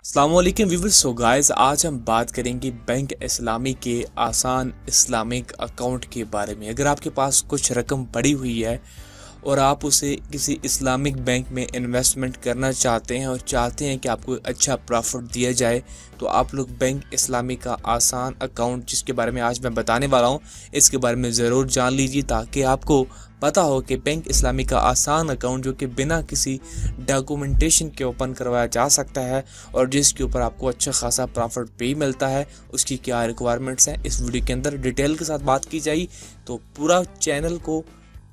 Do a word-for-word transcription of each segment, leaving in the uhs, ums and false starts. अस्सलामुअलैकुम viewers. So guys, आज हम बात करेंगे बैंक इस्लामी के आसान इस्लामिक अकाउंट के बारे में। अगर आपके पास कुछ रकम पड़ी हुई है और आप उसे किसी इस्लामिक बैंक में इन्वेस्टमेंट करना चाहते हैं और चाहते हैं कि आपको अच्छा प्रॉफिट दिया जाए, तो आप लोग बैंक इस्लामी का आसान अकाउंट, जिसके बारे में आज मैं बताने वाला हूं, इसके बारे में ज़रूर जान लीजिए ताकि आपको पता हो कि बैंक इस्लामी का आसान अकाउंट, जो कि बिना किसी डॉक्यूमेंटेशन के ओपन करवाया जा सकता है और जिसके ऊपर आपको अच्छा खासा प्रॉफिट भी मिलता है, उसकी क्या रिक्वायरमेंट्स हैं, इस वीडियो के अंदर डिटेल के साथ बात की जाए। तो पूरा चैनल को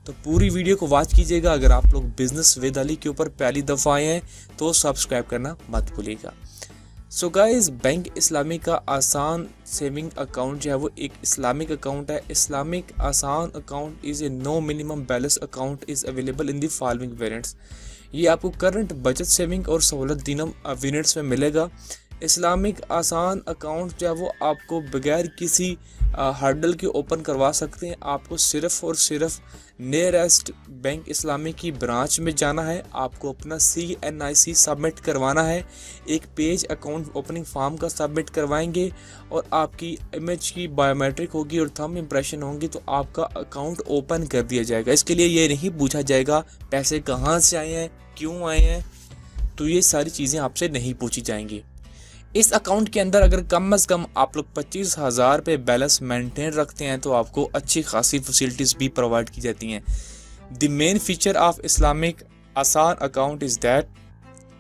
तो पूरी वीडियो को वॉच कीजिएगा। अगर आप लोग बिजनेस विद अली के ऊपर पहली दफ़ा आए हैं तो सब्सक्राइब करना मत भूलिएगा। सो गाइस, बैंक इस्लामी का आसान सेविंग अकाउंट जो है वो एक इस्लामिक अकाउंट है। Islamic Asaan account is a no minimum balance account is available in the following variants. ये आपको करंट, बचत, सेविंग और सहूलत दिनम वेरिएंट्स में मिलेगा। इस्लामिक आसान अकाउंट जो है वो आपको बगैर किसी हर्डल के ओपन करवा सकते हैं। आपको सिर्फ़ और सिर्फ नियरेस्ट बैंक इस्लामी की ब्रांच में जाना है, आपको अपना सी एन आई सी सबमिट करवाना है, एक पेज अकाउंट ओपनिंग फॉर्म का सबमिट करवाएंगे और आपकी इमेज की बायोमेट्रिक होगी और थंब इम्प्रेशन होंगी, तो आपका अकाउंट ओपन कर दिया जाएगा। इसके लिए ये नहीं पूछा जाएगा पैसे कहाँ से आए हैं, क्यों आए हैं, तो ये सारी चीज़ें आपसे नहीं पूछी जाएंगी। इस अकाउंट के अंदर अगर कम अज़ कम आप लोग पच्चीस हज़ार रुपये बैलेंस मेंटेन रखते हैं तो आपको अच्छी खासी फैसिलिटीज़ भी प्रोवाइड की जाती हैं। The main feature of Islamic Asaan account is that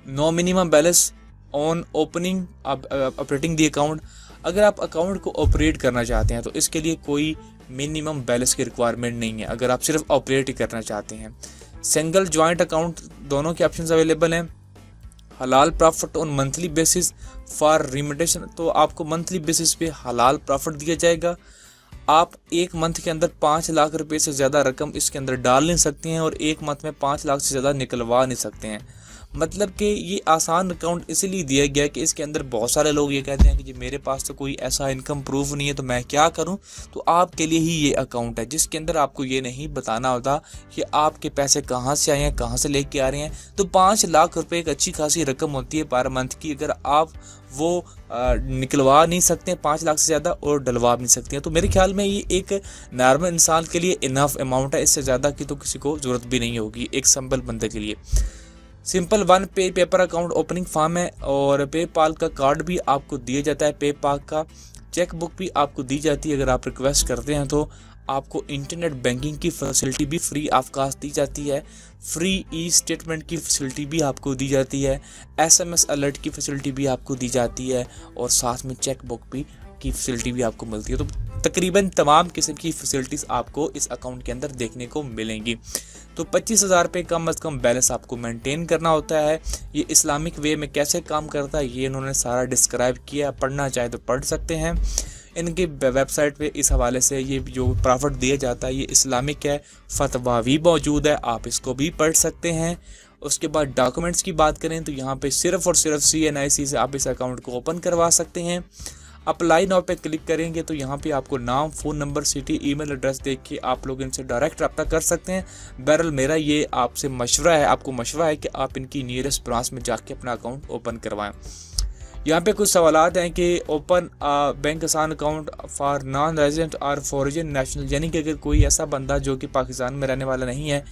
no minimum balance on opening operating the account. अगर आप अकाउंट को ऑपरेट करना चाहते हैं तो इसके लिए कोई मिनिमम बैलेंस की रिक्वायरमेंट नहीं है, अगर आप सिर्फ ऑपरेट करना चाहते हैं। सिंगल जॉइंट अकाउंट दोनों के ऑप्शन अवेलेबल हैं। हलाल profit on monthly basis for remittance, तो आपको मंथली बेसिस पे हलाल प्रॉफिट दिया जाएगा। आप एक मंथ के अंदर पाँच लाख रुपए से ज़्यादा रकम इसके अंदर डाल नहीं सकते हैं और एक मंथ में पाँच लाख से ज़्यादा निकलवा नहीं सकते हैं। मतलब कि ये आसान अकाउंट इसलिए दिया गया कि इसके अंदर बहुत सारे लोग ये कहते हैं कि जी मेरे पास तो कोई ऐसा इनकम प्रूफ नहीं है तो मैं क्या करूं, तो आपके लिए ही ये अकाउंट है जिसके अंदर आपको ये नहीं बताना होता कि आपके पैसे कहां से आए हैं, कहां से लेके आ रहे हैं। तो पाँच लाख रुपए एक अच्छी खासी रकम होती है पर मंथ की, अगर आप वो आ, निकलवा नहीं सकते हैं पाँच लाख से ज़्यादा और डलवा नहीं सकते हैं, तो मेरे ख्याल में ये एक नॉर्मल इंसान के लिए इनफ अमाउंट है। इससे ज़्यादा की तो किसी को ज़रूरत भी नहीं होगी एक संबल बंदे के लिए। Simple one pay paper account opening form है और पेपाल का कार्ड भी आपको दिया जाता है, पेपाल का चेक बुक भी आपको दी जाती है अगर आप रिक्वेस्ट करते हैं तो। आपको इंटरनेट बैंकिंग की फैसिलिटी भी फ्री ऑफ कास्ट दी जाती है, फ्री ई स्टेटमेंट की फैसिलिटी भी आपको दी जाती है, एसएमएस अलर्ट की फैसिलिटी भी आपको दी जाती है और साथ में चेक बुक भी की फैसिलिटी भी आपको मिलती है। तो तकरीबन तमाम किस्म की फैसिलिटीज़ आपको इस अकाउंट के अंदर देखने को मिलेंगी। तो पच्चीस हज़ार रुपये कम अज़ कम बैलेंस आपको मेंटेन करना होता है। ये इस्लामिक वे में कैसे काम करता है ये इन्होंने सारा डिस्क्राइब किया, पढ़ना चाहे तो पढ़ सकते हैं। इनके वेबसाइट पे इस हवाले से ये जो प्रॉफिट दिया जाता है ये इस्लामिक है, फतवा भी मौजूद है, आप इसको भी पढ़ सकते हैं। उसके बाद डॉक्यूमेंट्स की बात करें तो यहाँ पे सिर्फ और सिर्फ सी एन आई सी से आप इस अकाउंट को ओपन करवा सकते हैं। अप्लाई नाउ पे क्लिक करेंगे तो यहाँ पे आपको नाम, phone number, city, email address देख के आप लोग इनसे डायरेक्ट रब्ता कर सकते हैं। बहरहाल मेरा ये आपसे मशवरा है, आपको मशवरा है कि आप इनकी नियरेस्ट ब्रांच में जाके अपना अकाउंट ओपन करवाएं। यहाँ पे कुछ सवालात हैं कि open bank Asaan account for non resident और फॉरेन नेशनल, यानी कि अगर कोई ऐसा बंदा जो कि पाकिस्तान में रहने वाला नहीं है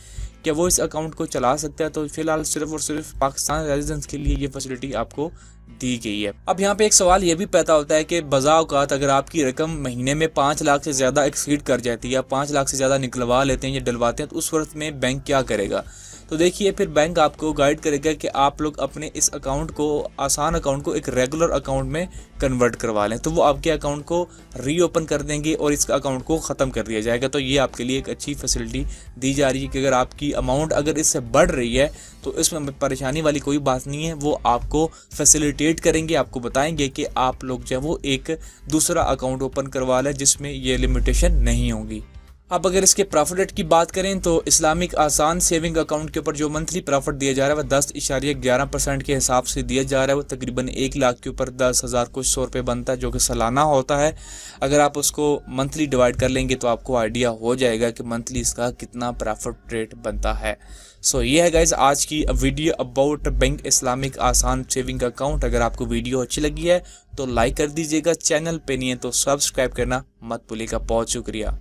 कि वो इस अकाउंट को चला सकता है, तो फिलहाल सिर्फ और सिर्फ पाकिस्तान रेजिडेंस के लिए ये फैसिलिटी आपको दी गई है। अब यहाँ पे एक सवाल ये भी पैदा होता है कि बजा औकात अगर आपकी रकम महीने में पाँच लाख से ज़्यादा एक्सीड कर जाती है या पाँच लाख से ज़्यादा निकलवा लेते हैं या डलवाते हैं, तो उस वक्त में बैंक क्या करेगा? तो देखिए, फिर बैंक आपको गाइड करेगा कि आप लोग अपने इस अकाउंट को, आसान अकाउंट को एक रेगुलर अकाउंट में कन्वर्ट करवा लें, तो वो आपके अकाउंट को रीओपन कर देंगे और इस अकाउंट को ख़त्म कर दिया जाएगा। तो ये आपके लिए एक अच्छी फैसिलिटी दी जा रही है कि अगर आपकी अमाउंट अगर इससे बढ़ रही है तो इसमें परेशानी वाली कोई बात नहीं है, वो आपको फैसिलिटेट करेंगे, आपको बताएंगे कि आप लोग जो है वो एक दूसरा अकाउंट ओपन करवा लें जिसमें ये लिमिटेशन नहीं होगी। अब अगर इसके प्रॉफिट रेट की बात करें तो इस्लामिक आसान सेविंग अकाउंट के ऊपर जो मंथली प्रॉफिट दिया जा रहा है वह दस इशारिया ग्यारह परसेंट के हिसाब से दिया जा रहा है। वो तकरीबन एक लाख के ऊपर दस हज़ार कुछ सौ रुपये बनता है जो कि सालाना होता है। अगर आप उसको मंथली डिवाइड कर लेंगे तो आपको आइडिया हो जाएगा कि मंथली इसका कितना प्रॉफिट रेट बनता है। सो so, ये है गाइज आज की video about bank Islamic Asaan saving account. अगर आपको वीडियो अच्छी लगी है तो लाइक कर दीजिएगा, चैनल पे नहीं है तो सब्सक्राइब करना मत भूलिएगा। बहुत शुक्रिया।